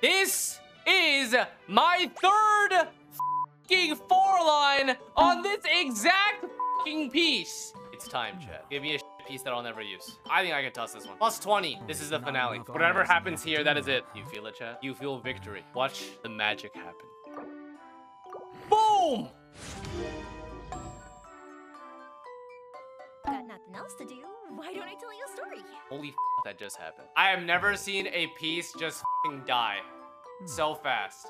This is my third f***ing four line on this exact f***ing piece. It's time, chat. Give me a piece that I'll never use. I think I can toss this one. Plus 20. This is the finale. Whatever happens here, that is it. You feel it, chat? You feel victory. Watch the magic happen. Boom! Got nothing else to do. Why don't I tell you a story? Holy f***, that just happened. I have never seen a piece just f***ing die so fast.